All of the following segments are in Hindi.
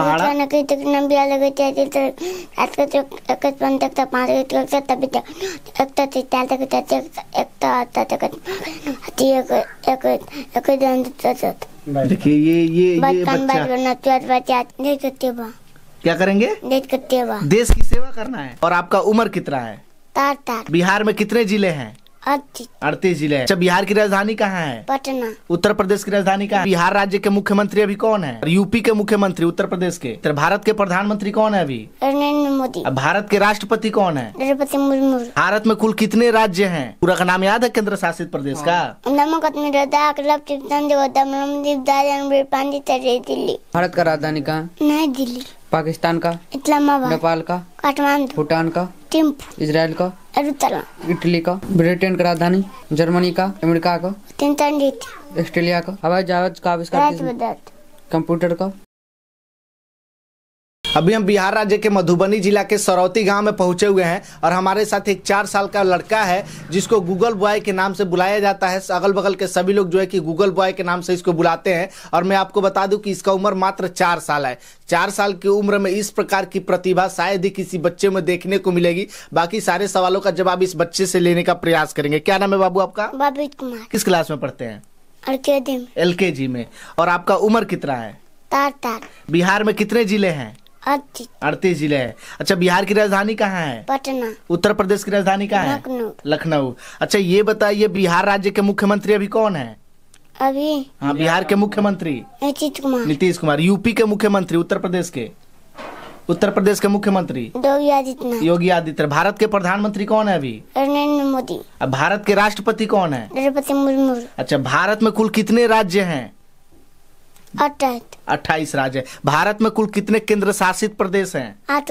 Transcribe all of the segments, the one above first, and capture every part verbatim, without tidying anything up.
देखिए ये ये ये बच्चा क्या करेंगे? देश की सेवा करना है। और आपका उम्र कितना है? बिहार में कितने जिले हैं? अड़तीस जिले हैं। अच्छा, बिहार की राजधानी कहाँ है? पटना। उत्तर प्रदेश की राजधानी कहाँ है? बिहार राज्य के मुख्यमंत्री अभी कौन है? यूपी के मुख्यमंत्री, उत्तर प्रदेश के। भारत के प्रधानमंत्री कौन है अभी? नरेंद्र मोदी। भारत के राष्ट्रपति कौन है? द्रौपदी मुर्मू। भारत में कुल कितने राज्य हैं? पूरा का नाम याद है केंद्र शासित प्रदेश का? भारत का राजधानी कहाँ? नई दिल्ली। पाकिस्तान का? इस्लामाबाद। नेपाल का? काठमांडू। भूटान का? थिम्पू। इजराइल का? अरुतला। इटली का? ब्रिटेन का राजधानी? जर्मनी का? अमेरिका का? ऑस्ट्रेलिया का? हवाई जहाज का आविष्कार? कंप्यूटर का? अभी हम बिहार राज्य के मधुबनी जिला के सरौती गांव में पहुंचे हुए हैं और हमारे साथ एक चार साल का लड़का है जिसको गूगल बॉय के नाम से बुलाया जाता है। अगल बगल के सभी लोग जो है कि गूगल बॉय के नाम से इसको बुलाते हैं। और मैं आपको बता दूं कि इसका उम्र मात्र चार साल है। चार साल की उम्र में इस प्रकार की प्रतिभा शायद ही किसी बच्चे में देखने को मिलेगी। बाकी सारे सवालों का जवाब इस बच्चे से लेने का प्रयास करेंगे। क्या नाम है बाबू आपका? बाबू कुमार। किस क्लास में पढ़ते हैं? एल के जी में। और आपका उम्र कितना है? बिहार में कितने जिले हैं? अड़तीस जिले हैं। अच्छा, बिहार की राजधानी कहाँ है? पटना। उत्तर प्रदेश की राजधानी कहाँ है? लखनऊ। लखनऊ। अच्छा, ये बताइए बिहार राज्य के मुख्यमंत्री अभी कौन है? अभी हाँ, बिहार के मुख्यमंत्री नीतीश कुमार। नीतीश कुमार। यूपी के मुख्यमंत्री? उत्तर प्रदेश के। उत्तर प्रदेश के मुख्यमंत्री योगी आदित्यनाथ। योगी आदित्यनाथ। भारत के प्रधानमंत्री कौन है अभी? नरेंद्र मोदी। अब भारत के राष्ट्रपति कौन है? द्रौपदी मुर्मू। अच्छा, भारत में कुल कितने राज्य है? अट्ठाईस राज्य। भारत में कुल कितने केंद्र शासित प्रदेश हैं? आठ।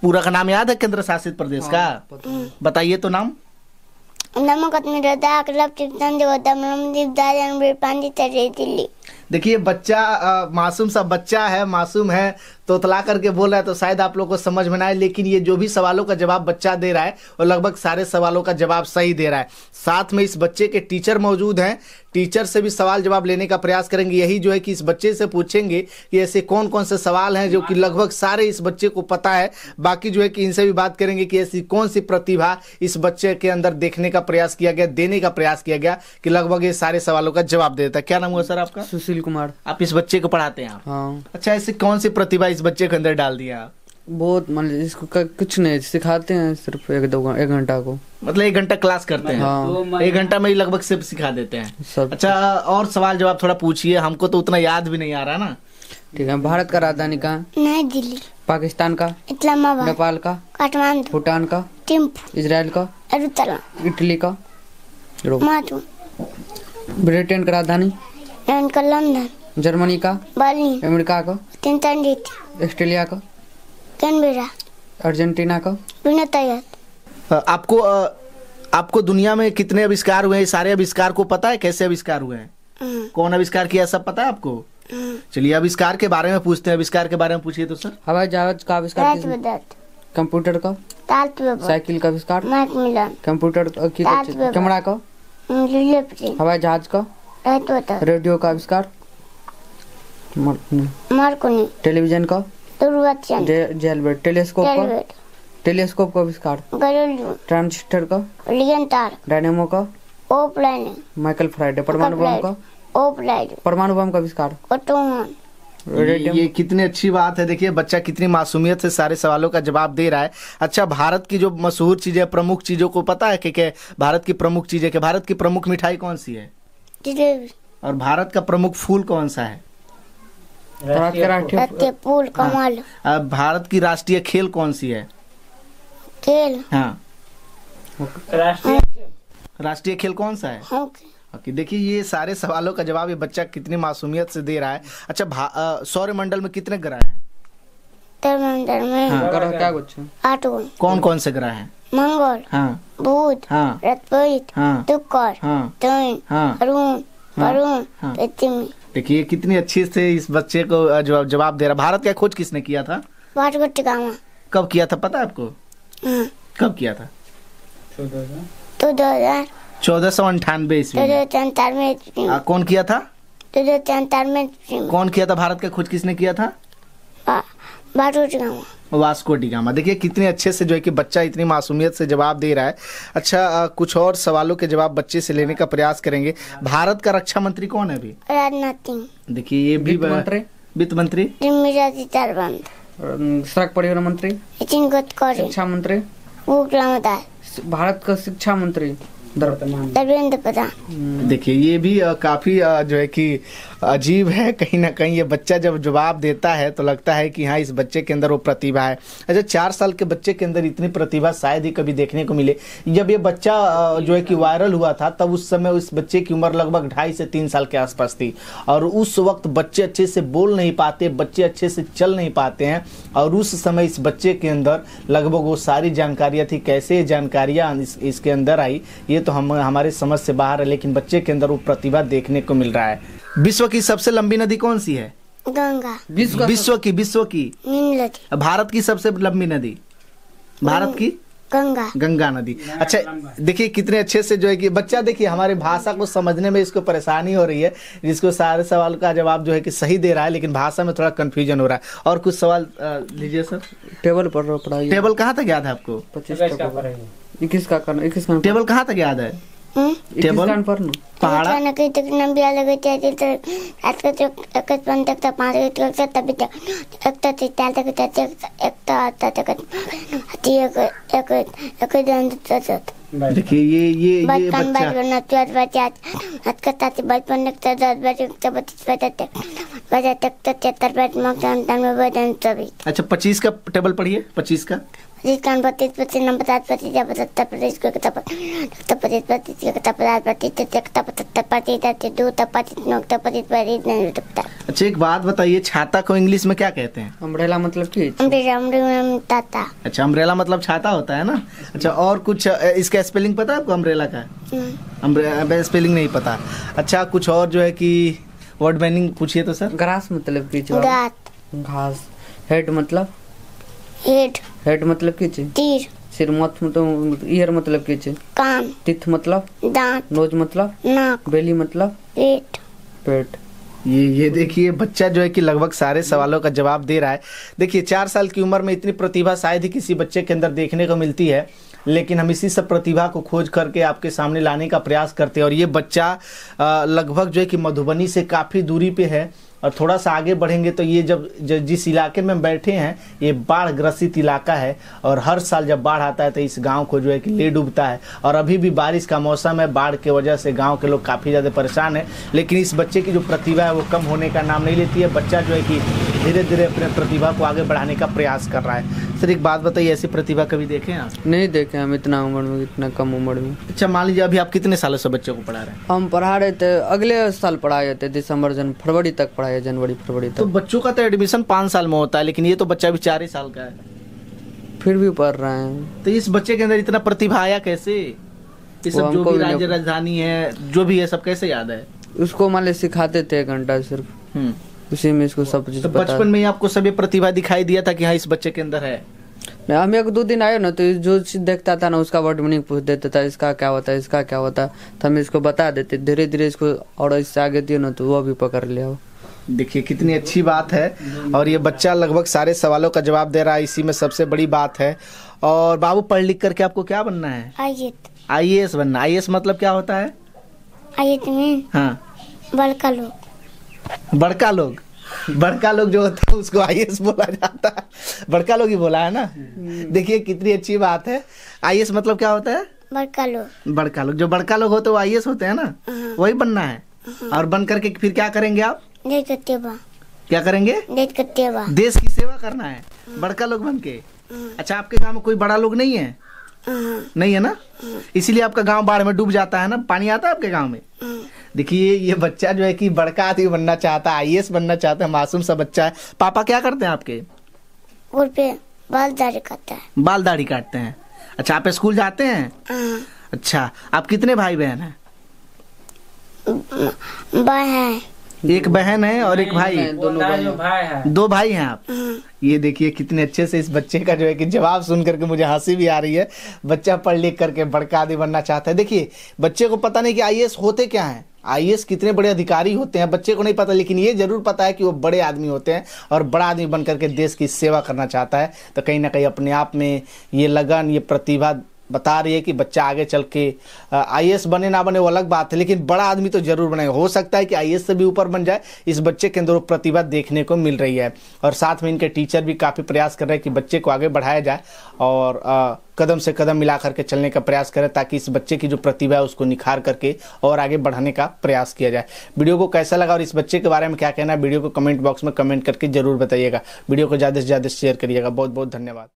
पूरा का नाम याद है केंद्र शासित प्रदेश का? बताइए तो नाम। देखिए बच्चा मासूम सा बच्चा है, मासूम है, तोतला करके बोल रहा है तो शायद आप लोग को समझ में ना आए। लेकिन ये जो भी सवालों का जवाब बच्चा दे रहा है वो लगभग सारे सवालों का जवाब सही दे रहा है। साथ में इस बच्चे के टीचर मौजूद हैं। टीचर से भी सवाल जवाब लेने का प्रयास करेंगे। यही जो है कि इस बच्चे से पूछेंगे कि ऐसे कौन कौन से सवाल हैं जो कि लगभग सारे इस बच्चे को पता है। बाकी जो है कि इनसे भी बात करेंगे कि ऐसी कौन सी प्रतिभा इस बच्चे के अंदर देखने का प्रयास किया गया, देने का प्रयास किया गया कि लगभग ये सारे सवालों का जवाब देता है। क्या नाम हुआ सर आपका? सुशील कुमार। आप इस बच्चे को पढ़ाते हैं? हाँ। अच्छा, ऐसी कौन सी प्रतिभा इस बच्चे के अंदर डाल दिया? बहुत, मतलब इसको कुछ नहीं सिखाते हैं, सिर्फ एक दो एक घंटा को, मतलब एक घंटा क्लास करते हैं। हाँ। एक घंटा में लगभग सिर्फ सिखा देते हैं। अच्छा, और सवाल जवाब थोड़ा पूछिए, हमको तो उतना याद भी नहीं आ रहा ना। ठीक है। भारत का राजधानी कहाँ? नई दिल्ली। पाकिस्तान का? इस्लामाबाद। नेपाल का? काठमांडू। भूटान का? थिम्पू। इजराइल का? अरुतला। इटली का? ब्रिटेन का राजधानी? लंदन। जर्मनी का? बर्लिन। अमेरिका का? ऑस्ट्रेलिया का? कैनबेरा। अर्जेंटीना का? आपको आपको दुनिया में कितने आविष्कार हुए हैं? सारे आविष्कार को पता है कैसे आविष्कार हुए हैं? कौन आविष्कार किया सब पता है आपको? चलिए आविष्कार के बारे में पूछते हैं। आविष्कार के बारे में पूछिए तो सर। हवाई जहाज का आविष्कार? कंप्यूटर का? साइकिल का आविष्कार? कंप्यूटर की? कैमरा का? हवाई जहाज का? रेडियो का आविष्कार? मार्कुनी। टेलीविजन का? जेलबेट। टेलीस्कोप का? टेलीस्कोप का आविष्कार? ट्रांजिस्टर का? डायनेमो का? Michael Faraday. परमाणु बम का? परमाणु बम का आविष्कार? ये, ये कितनी अच्छी बात है। देखिए बच्चा कितनी मासूमियत से सारे सवालों का जवाब दे रहा है। अच्छा, भारत की जो मशहूर चीजें, प्रमुख चीजों को पता है कि भारत की प्रमुख चीजें? कि भारत की प्रमुख मिठाई कौन सी है? और भारत का प्रमुख फूल कौन सा है? फूल कमल। अब भारत की राष्ट्रीय खेल कौन सी है? खेल? हाँ, राष्ट्रीय खेल कौन सा है? देखिए ये सारे सवालों का जवाब ये बच्चा कितनी मासूमियत से दे रहा है। अच्छा, सौरमंडल में कितने ग्रह हैं? हाँ। कौन कौन से ग्रह हैं? मंगल। हाँ। बुध। हाँ। हाँ। शुक्र। हाँ। हाँ। अरुण। वरुण। हाँ। पृथ्वी। देखिए कितनी अच्छी से इस बच्चे को जवाब जवाब दे रहा। भारत का खोज किसने किया था? Vasco da Gama. कब किया था पता है आपको? हाँ। कब किया था? दो हजार चौदह सौ अंठानवे ईस्वी। कौन किया था? दो हजार अंठानवे। कौन किया था? भारत का खोज किसने किया था? Vasco da Gama. देखिए कितने अच्छे से जो है कि बच्चा इतनी मासूमियत से जवाब दे रहा है। अच्छा, कुछ और सवालों के जवाब बच्चे से लेने का प्रयास करेंगे। भारत का रक्षा मंत्री कौन है अभी? राजनाथ सिंह। देखिए ये भी वित्त मंत्री, सड़क परिवहन मंत्री, शिक्षा मंत्री, भारत का शिक्षा मंत्री धर्मेंद्र प्रधान। देखिए ये भी काफी जो है कि अजीब है, कहीं ना कहीं ये बच्चा जब जवाब देता है तो लगता है कि हाँ इस बच्चे के अंदर वो प्रतिभा है। अच्छा, चार साल के बच्चे के अंदर इतनी प्रतिभा शायद ही कभी देखने को मिले। जब ये बच्चा जो है कि वायरल हुआ था तब उस समय उस बच्चे की उम्र लगभग ढाई से तीन साल के आसपास थी, और उस वक्त बच्चे अच्छे से बोल नहीं पाते, बच्चे अच्छे से चल नहीं पाते हैं, और उस समय इस बच्चे के अंदर लगभग वो सारी जानकारियाँ थी। कैसे जानकारियाँ इसके अंदर आई ये तो हम हमारे समझ से बाहर है, लेकिन बच्चे के अंदर वो प्रतिभा देखने को मिल रहा है। विश्व की सबसे लंबी नदी कौन सी है? गंगा। विश्व विश्व की विश्व की भारत की सबसे लंबी नदी? भारत की गंगा गंगा नदी। अच्छा, देखिए कितने अच्छे से जो है कि बच्चा, देखिए हमारी भाषा को समझने में इसको परेशानी हो रही है, जिसको सारे सवाल का जवाब जो है कि सही दे रहा है, लेकिन भाषा में थोड़ा कंफ्यूजन हो रहा है। और कुछ सवाल लीजिए सर। टेबल पर पढ़ाई, टेबल कहाँ तक याद है आपको? इक्कीस का करना, इक्कीस का टेबल कहाँ तक याद है? टेबल पहाड़ा ना कहीं तक नंबर अलग होते हैं, तो आज का जो एक पंच तक तक पांच तक तक तभी तक एक तक चार तक तक एक तक तक तक एक एक एक दिन तक। देखिए ये ये ये बच्चा बच्चा बच्चा आज का तक बचपन तक दस बजे तक बत्तीस बजे तक बजे तक तक तेतर बजे मौसम तक में बजे तभी। अच्छा, पच्चीस का टेबल पढ़िए, पच्चीस का जिसका बत्तीस पच्चीस नंबर सात पच्चीस जब सत्तर पच्चीस को तब तब पच्चीस पच्चीस को तब सात पच्चीस तक तब सत्तर पच्चीस तब दो तब पच्चीस नौ तब पच्चीस पच्चीस नहीं तब तक। अच्छा, एक बात बताइए, छाता को इंग्लिश में क्या कहते हैं? अम्ब्रेला मतलब क्या? अम्ब्रेला अम्ब्रेला छाता। अच्छा, अम्ब्रेला मतलब छाता होता है ना। अच्छा, और कुछ इसका स्पेलिंग पता है आपको अम्ब्रेला का? अम्ब्रेला स्पेलिंग नहीं पता। अच्छा, कुछ और जो है कि वर्ड मीनिंग पूछिए तो सर। ग्रास मतलब क्या? घास। हेड मतलब? हेड हेड मतलब क्या चीज? तीर। सिर मतलब? ईयर मतलब क्या चीज? कान। टीथ मतलब? दांत। नोज मतलब? नाक। बेली मतलब? पेट पेट। ये ये देखिए बच्चा जो है कि लगभग सारे सवालों का जवाब दे रहा है। देखिए चार साल की उम्र में इतनी प्रतिभा शायद ही किसी बच्चे के अंदर देखने को मिलती है, लेकिन हम इसी सब प्रतिभा को खोज करके आपके सामने लाने का प्रयास करते हैं। और ये बच्चा लगभग जो है कि मधुबनी से काफ़ी दूरी पे है, और थोड़ा सा आगे बढ़ेंगे तो ये जब जिस इलाके में बैठे हैं ये बाढ़ ग्रसित इलाका है, और हर साल जब बाढ़ आता है तो इस गांव को जो है कि ले डूबता है, और अभी भी बारिश का मौसम है, बाढ़ के वजह से गांव के लोग काफ़ी ज़्यादा परेशान हैं। लेकिन इस बच्चे की जो प्रतिभा है वो कम होने का नाम नहीं लेती है। बच्चा जो है कि धीरे धीरे अपने प्रतिभा को आगे बढ़ाने का प्रयास कर रहा है। सर एक बात बताइए, ऐसी प्रतिभा कभी देखे आप? नहीं देखे हम, इतना उम्र में, इतना कम उम्र में। अच्छा, मान लीजिए अभी आप कितने सालों से बच्चों को पढ़ा रहे हैं? हम पढ़ा रहे थे, अगले साल पढ़ाए थे, दिसंबर जन फरवरी तक पढ़ाए, जनवरी फरवरी तक। तो बच्चों का तो एडमिशन पाँच साल में होता है, लेकिन ये तो बच्चा भी चार ही साल का है, फिर भी पढ़ रहे हैं। तो इस बच्चे के अंदर इतना प्रतिभा आया कैसे? ये सब जो भी राज्य राजधानी है, जो भी है, सब कैसे याद है उसको? मान ले सिखाते थे एक घंटा सिर्फ, उसी में इसको सब चीज। बचपन में ही आपको सब ये प्रतिभा दिखाई दिया था कि हाँ इस बच्चे के अंदर है? हम एक दो दिन आए ना, तो जो चीज देखता था ना उसका वर्ड मीनिंग पूछ देता था, इसका क्या होता है, इसका क्या होता, तो हम इसको बता देते धीरे धीरे इसको, और इससे आगे दिए ना तो वो भी पकड़ लिया। देखिए कितनी अच्छी बात है, और ये बच्चा लगभग सारे सवालों का जवाब दे रहा है, इसी में सबसे बड़ी बात है। और बाबू, पढ़ लिख करके आपको क्या बनना है? आईएएस। आईएएस बनना। आईएएस मतलब क्या होता है? आईएएस में हाँ बड़का लोग बड़का लोग बड़का लोग जो होता है उसको आईएएस बोला जाता है। बड़का लोग ही बोला है ना। देखिए कितनी अच्छी बात है। आईएएस मतलब क्या होता है? बड़का लोग बड़का लोग जो बड़का लोग होते हैं वो आईएएस होते हैं ना, वही बनना है। और बन करके फिर क्या करेंगे आप? देश की सेवा। क्या करेंगे? देश की सेवा। देश की सेवा करना है बड़का लोग बन के। अच्छा, आपके गांव में कोई बड़ा लोग नहीं है? नहीं है ना, इसीलिए आपका गांव बाढ़ में डूब जाता है ना, पानी आता है आपके गांव में। देखिए ये बच्चा जो है कि बड़का आदमी बनना चाहता है, आईएएस बनना चाहता है, मासूम सा बच्चा है। पापा क्या करते हैं आपके? बाल दाढ़ी काटते हैं। बाल दाढ़ी काटते हैं। अच्छा, आप स्कूल जाते हैं? अच्छा, आप कितने भाई बहन है? एक बहन है और एक भाई, दो भाई हैं आप। ये देखिए कितने अच्छे से इस बच्चे का जो है कि जवाब सुन करके मुझे हंसी भी आ रही है। बच्चा पढ़ लिख करके बड़का आदमी बनना चाहता है। देखिए बच्चे को पता नहीं कि आईएएस होते क्या हैं, आईएएस कितने बड़े अधिकारी होते हैं बच्चे को नहीं पता, लेकिन ये जरूर पता है कि वो बड़े आदमी होते हैं और बड़ा आदमी बन करके देश की सेवा करना चाहता है। तो कहीं ना कहीं अपने आप में ये लगन, ये प्रतिभा बता रही है कि बच्चा आगे चल के आईएएस बने ना बने वो अलग बात है, लेकिन बड़ा आदमी तो जरूर बनेगा। हो सकता है कि आईएएस से भी ऊपर बन जाए, इस बच्चे के अंदर प्रतिभा देखने को मिल रही है। और साथ में इनके टीचर भी काफ़ी प्रयास कर रहे हैं कि बच्चे को आगे बढ़ाया जाए और आ, कदम से कदम मिला करके चलने का प्रयास करें, ताकि इस बच्चे की जो प्रतिभा है उसको निखार करके और आगे बढ़ाने का प्रयास किया जाए। वीडियो को कैसा लगा और इस बच्चे के बारे में क्या कहना है, वीडियो को कमेंट बॉक्स में कमेंट करके जरूर बताइएगा। वीडियो को ज़्यादा से ज़्यादा शेयर करिएगा। बहुत बहुत धन्यवाद।